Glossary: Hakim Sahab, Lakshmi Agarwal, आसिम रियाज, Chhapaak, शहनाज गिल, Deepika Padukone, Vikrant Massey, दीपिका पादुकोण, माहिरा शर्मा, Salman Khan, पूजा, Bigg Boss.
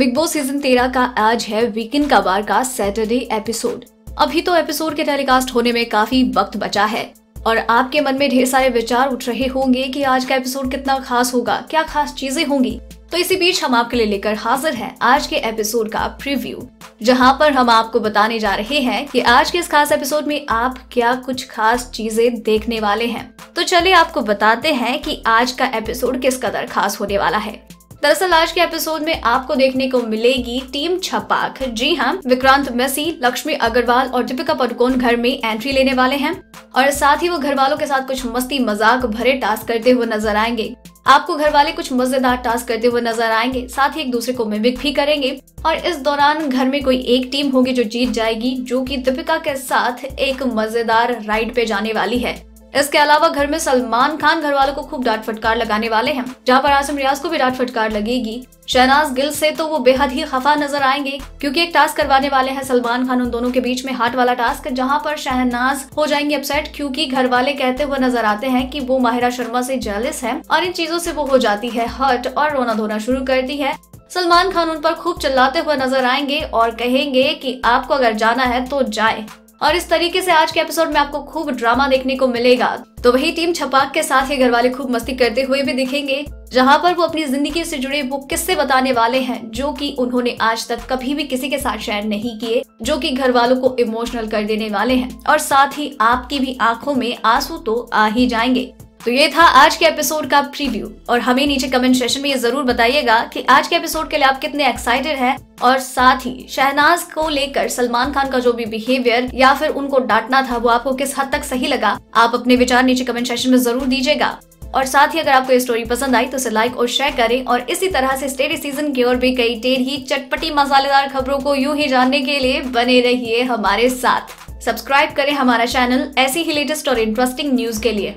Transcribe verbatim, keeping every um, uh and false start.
Big boss season तेरह का आज है वीकेंड का वार का सैटरडे एपिसोड। अभी तो एपिसोड के टेलीकास्ट होने में काफी वक्त बचा है और आपके मन में ढेर सारे विचार उठ रहे होंगे कि आज का एपिसोड कितना खास होगा, क्या खास चीजें होंगी। तो इसी बीच हम आपके लिए लेकर हाजिर हैं आज के एपिसोड का प्रीव्यू, जहां पर हम आपको बताने जा रहे हैं कि आज के इस खास एपिसोड में आप क्या कुछ खास चीजें देखने वाले हैं। तो चलिए आपको बताते हैं कि आज का एपिसोड किस कदर खास होने वाला है। दरअसल आज के एपिसोड में आपको देखने को मिलेगी टीम छपाक। जी हाँ, विक्रांत मैसी, लक्ष्मी अग्रवाल और दीपिका पादुकोण घर में एंट्री लेने वाले हैं और साथ ही वो घर वालों के साथ कुछ मस्ती मजाक भरे टास्क करते हुए नजर आएंगे। आपको घर वाले कुछ मजेदार टास्क करते हुए नजर आएंगे, साथ ही एक दूसरे को मिमिक भी करेंगे और इस दौरान घर में कोई एक टीम होगी जो जीत जाएगी, जो कि दीपिका के साथ एक मजेदार राइड पे जाने वाली है। इसके अलावा घर में सलमान खान घर वालों को खूब डांट फटकार लगाने वाले हैं, जहां पर आसिम रियाज को भी डांट फटकार लगेगी। शहनाज गिल से तो वो बेहद ही खफा नजर आएंगे क्योंकि एक टास्क करवाने वाले हैं सलमान खान उन दोनों के बीच में, हार्ट वाला टास्क, जहां पर शहनाज हो जाएंगे अपसेट क्योंकि घर वाले कहते हुए नजर आते हैं कि वो माहिरा शर्मा से जेलिस है और इन चीजों से वो हो जाती है हर्ट और रोना धोना शुरू करती है। सलमान खान उन पर खूब चिल्लाते हुए नजर आएंगे और कहेंगे कि आपको अगर जाना है तो जाए। और इस तरीके से आज के एपिसोड में आपको खूब ड्रामा देखने को मिलेगा। तो वही टीम छपाक के साथ ही घर वाले खूब मस्ती करते हुए भी दिखेंगे, जहां पर वो अपनी जिंदगी से जुड़े वो किस्से बताने वाले हैं जो कि उन्होंने आज तक कभी भी किसी के साथ शेयर नहीं किए, जो कि घर वालों को इमोशनल कर देने वाले हैं और साथ ही आपकी भी आंखों में आंसू तो आ ही जाएंगे। तो ये था आज के एपिसोड का प्रीव्यू और हमें नीचे कमेंट सेशन में ये जरूर बताइएगा कि आज के एपिसोड के लिए आप कितने एक्साइटेड हैं और साथ ही शहनाज को लेकर सलमान खान का जो भी बिहेवियर या फिर उनको डांटना था वो आपको किस हद तक सही लगा। आप अपने विचार नीचे कमेंट सेशन में जरूर दीजिएगा और साथ ही अगर आपको ये स्टोरी पसंद आई तो इसे लाइक और शेयर करें और इसी तरह से स्टेडी सीजन की और भी कई ढेर ही चटपटी मसालेदार खबरों को यूं ही जानने के लिए बने रहिए हमारे साथ। सब्सक्राइब करें हमारा चैनल ऐसी ही लेटेस्ट और इंटरेस्टिंग न्यूज के लिए।